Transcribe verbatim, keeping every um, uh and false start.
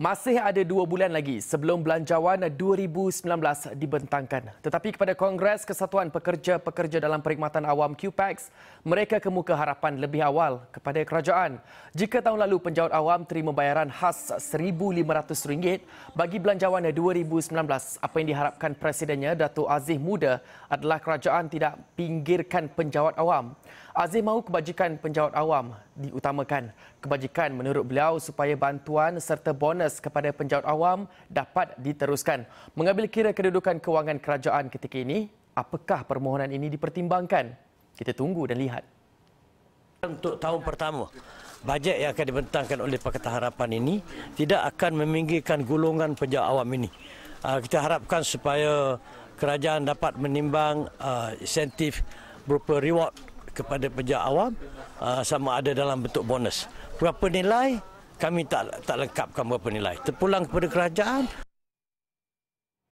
Masih ada dua bulan lagi sebelum Belanjawan dua ribu sembilan belas dibentangkan. Tetapi kepada Kongres Kesatuan Pekerja-Pekerja dalam Perkhidmatan Awam CUEPACS, mereka kemuka harapan lebih awal kepada kerajaan. Jika tahun lalu penjawat awam terima bayaran khas seribu lima ratus ringgit bagi Belanjawan dua ribu sembilan belas, apa yang diharapkan Presidennya Dato' Aziz Muda adalah kerajaan tidak pinggirkan penjawat awam. Aziz mahu kebajikan penjawat awam diutamakan. Kebajikan menurut beliau supaya bantuan serta bonus kepada penjawat awam dapat diteruskan. Mengambil kira kedudukan kewangan kerajaan ketika ini, apakah permohonan ini dipertimbangkan? Kita tunggu dan lihat. Untuk tahun pertama, bajet yang akan dibentangkan oleh Pakatan Harapan ini tidak akan meminggirkan golongan penjawat awam ini. Kita harapkan supaya kerajaan dapat menimbang insentif berupa reward kepada penjawat awam sama ada dalam bentuk bonus. Berapa nilai? Kami tak tak lengkapkan berapa nilai. Terpulang kepada kerajaan.